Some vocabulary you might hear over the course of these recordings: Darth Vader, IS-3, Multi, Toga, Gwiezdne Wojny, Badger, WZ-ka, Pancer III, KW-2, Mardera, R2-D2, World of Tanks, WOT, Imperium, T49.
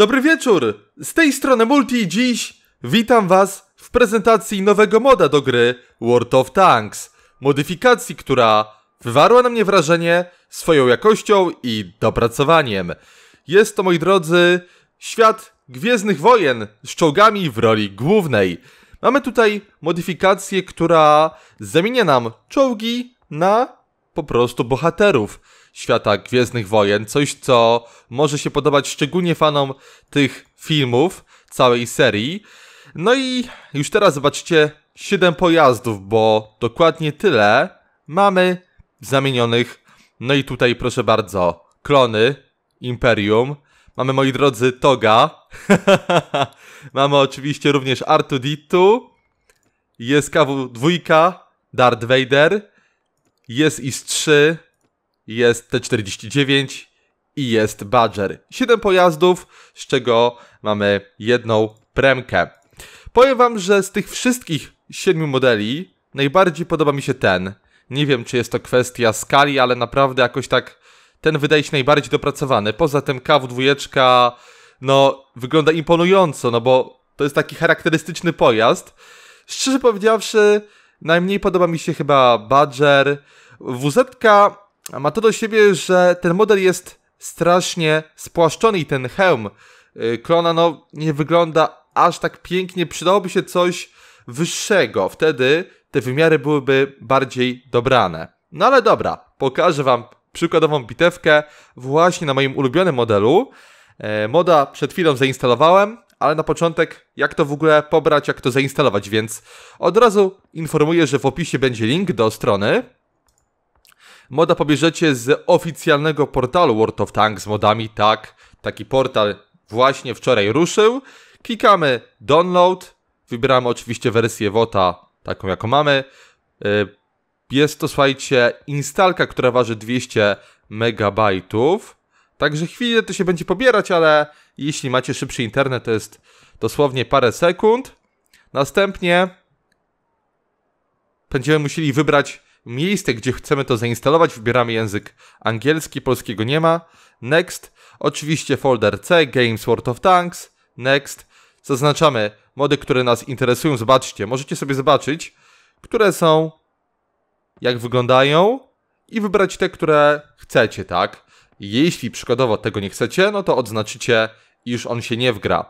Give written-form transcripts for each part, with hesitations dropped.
Dobry wieczór! Z tej strony Multi i dziś witam was w prezentacji nowego moda do gry World of Tanks. Modyfikacji, która wywarła na mnie wrażenie swoją jakością i dopracowaniem. Jest to, moi drodzy, świat Gwiezdnych Wojen z czołgami w roli głównej. Mamy tutaj modyfikację, która zamienia nam czołgi na po prostu bohaterów świata Gwiezdnych Wojen. Coś, co może się podobać szczególnie fanom tych filmów, całej serii. No i już teraz zobaczcie 7 pojazdów, bo dokładnie tyle mamy zamienionych. No i tutaj proszę bardzo, klony, Imperium. Mamy, moi drodzy, Toga. Mamy oczywiście również R2-D2. Jest KW-2, Darth Vader. Jest IS-3. Jest T49 i jest Badger. 7 pojazdów, z czego mamy jedną premkę. Powiem wam, że z tych wszystkich 7 modeli najbardziej podoba mi się ten. Nie wiem, czy jest to kwestia skali, ale naprawdę jakoś tak ten wydaje się najbardziej dopracowany. Poza tym KW-2, no, wygląda imponująco, no bo to jest taki charakterystyczny pojazd. Szczerze powiedziawszy, najmniej podoba mi się chyba Badger. WZ-ka ma to do siebie, że ten model jest strasznie spłaszczony i ten hełm klona, no, nie wygląda aż tak pięknie. Przydałoby się coś wyższego. Wtedy te wymiary byłyby bardziej dobrane. No ale dobra, pokażę wam przykładową bitewkę właśnie na moim ulubionym modelu. Moda przed chwilą zainstalowałem, ale na początek jak to w ogóle pobrać, jak to zainstalować, więc od razu informuję, że w opisie będzie link do strony. Moda pobierzecie z oficjalnego portalu World of Tanks z modami, tak, taki portal właśnie wczoraj ruszył. Klikamy download, wybieramy oczywiście wersję WOT-a, taką jaką mamy. Jest to, słuchajcie, instalka, która waży 200 MB. Także chwilę to się będzie pobierać, ale jeśli macie szybszy internet, to jest dosłownie parę sekund. Następnie będziemy musieli wybrać miejsce, gdzie chcemy to zainstalować. Wybieramy język angielski, polskiego nie ma. Next. Oczywiście folder C, Games World of Tanks. Next. Zaznaczamy mody, które nas interesują. Zobaczcie, możecie sobie zobaczyć, które są, jak wyglądają i wybrać te, które chcecie, tak? Jeśli przykładowo tego nie chcecie, no to odznaczycie, iż on się nie wgra.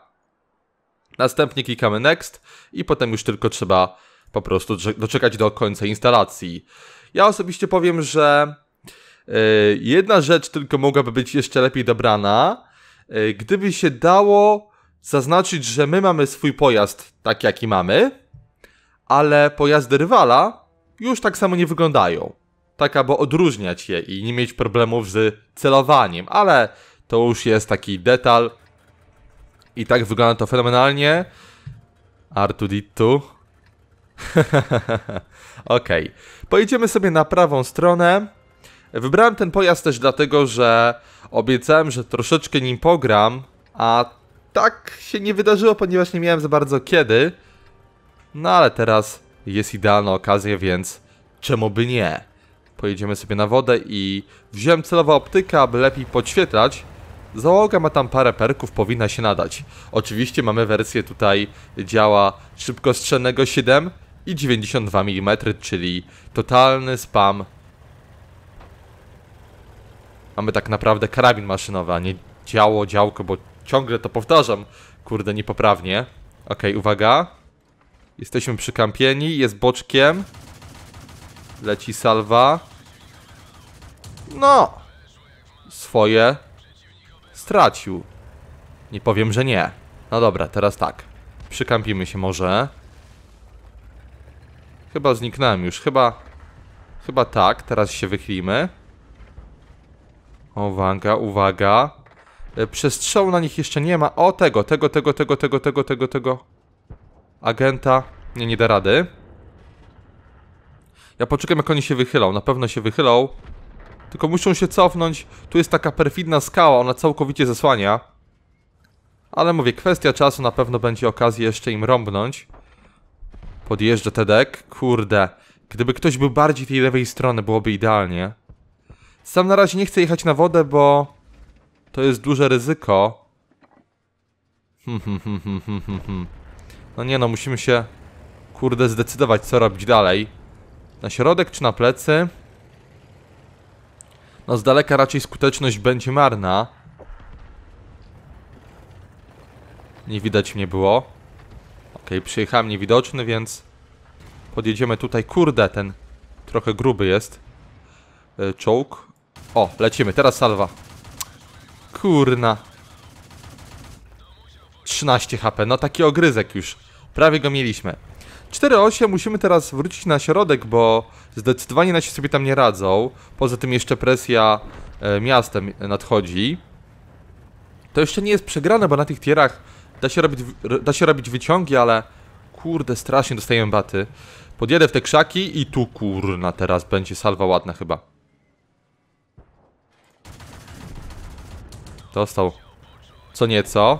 Następnie klikamy Next i potem już tylko trzeba po prostu doczekać do końca instalacji. Ja osobiście powiem, że jedna rzecz tylko mogłaby być jeszcze lepiej dobrana, gdyby się dało zaznaczyć, że my mamy swój pojazd tak, jaki mamy, ale pojazdy rywala już tak samo nie wyglądają. Tak, aby odróżniać je i nie mieć problemów z celowaniem, ale to już jest taki detal. I tak wygląda to fenomenalnie. R2D2. Ok, pojedziemy sobie na prawą stronę. Wybrałem ten pojazd też dlatego, że obiecałem, że troszeczkę nim pogram, a tak się nie wydarzyło, ponieważ nie miałem za bardzo kiedy. No ale teraz jest idealna okazja, więc czemu by nie? Pojedziemy sobie na wodę i wziąłem celowo optykę, aby lepiej podświetlać. Załoga ma tam parę perków, powinna się nadać. Oczywiście mamy wersję tutaj działa szybkostrzelnego 7 i 92 mm, czyli totalny spam. Mamy tak naprawdę karabin maszynowy, a nie działko, bo ciągle to powtarzam, kurde, niepoprawnie. Okej, uwaga. Jesteśmy przykampieni, jest boczkiem. Leci salwa. No! Swoje stracił. Nie powiem, że nie. No dobra, teraz tak. Przykampimy się może. Chyba zniknąłem już. Chyba tak. Teraz się wychylimy. Uwaga, uwaga. Przestrzału na nich jeszcze nie ma. O, tego. Agenta. Nie, nie da rady. Ja poczekam, jak oni się wychylą. Na pewno się wychylą. Tylko muszą się cofnąć. Tu jest taka perfidna skała, ona całkowicie zasłania. Ale mówię, kwestia czasu, na pewno będzie okazja jeszcze im rąbnąć. Podjeżdża Tedek. Kurde. Gdyby ktoś był bardziej tej lewej strony, byłoby idealnie. Sam na razie nie chcę jechać na wodę, bo to jest duże ryzyko. No nie no, musimy się, kurde, zdecydować, co robić dalej. Na środek czy na plecy? No z daleka raczej skuteczność będzie marna. Nie widać mnie było. Okej, przyjechałem niewidoczny, więc podjedziemy tutaj. Kurde, ten trochę gruby jest czołg. O, lecimy, teraz salwa. Kurna. 13 HP, no taki ogryzek już. Prawie go mieliśmy. 4-8, musimy teraz wrócić na środek, bo zdecydowanie nasi sobie tam nie radzą. Poza tym jeszcze presja miastem nadchodzi. To jeszcze nie jest przegrane, bo na tych tierach da się robić wyciągi, ale kurde, strasznie dostajemy baty. Podjedę w te krzaki i tu kurna, teraz będzie salwa ładna chyba. Dostał co nieco.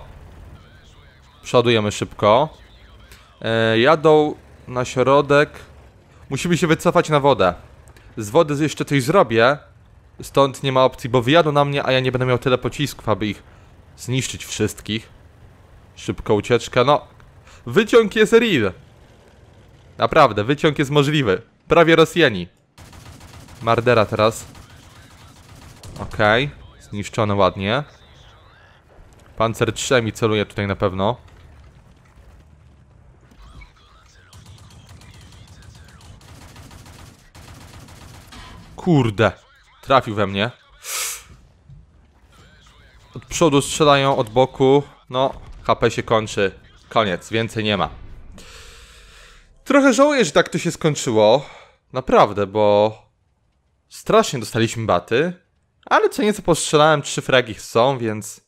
Przodujemy szybko. Jadą na środek. Musimy się wycofać na wodę. Z wody jeszcze coś zrobię. Stąd nie ma opcji, bo wyjadą na mnie, a ja nie będę miał tyle pocisków, aby ich zniszczyć wszystkich. Szybko ucieczka, no. Wyciąg jest real. Naprawdę, wyciąg jest możliwy. Prawie Rosjani. Mardera teraz. Okej, zniszczone ładnie. Pancer III mi celuje tutaj na pewno. Kurde, trafił we mnie. Od przodu strzelają, od boku. No, HP się kończy. Koniec, więcej nie ma. Trochę żałuję, że tak to się skończyło. Naprawdę, bo strasznie dostaliśmy baty. Ale co nieco postrzelałem, 3 fragi są, więc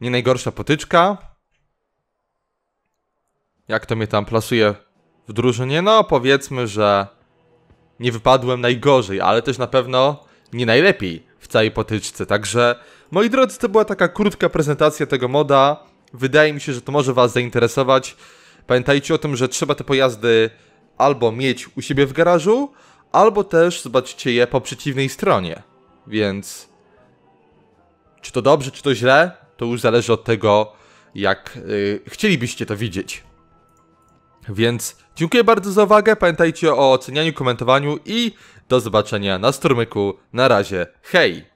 nie najgorsza potyczka. Jak to mnie tam plasuje w drużynie? No, powiedzmy, że nie wypadłem najgorzej, ale też na pewno nie najlepiej w całej potyczce. Także, moi drodzy, to była taka krótka prezentacja tego moda. Wydaje mi się, że to może was zainteresować. Pamiętajcie o tym, że trzeba te pojazdy albo mieć u siebie w garażu, albo też zobaczycie je po przeciwnej stronie. Więc czy to dobrze, czy to źle, to już zależy od tego, jak chcielibyście to widzieć. Więc dziękuję bardzo za uwagę, pamiętajcie o ocenianiu, komentowaniu i do zobaczenia na strumyku. Na razie, hej!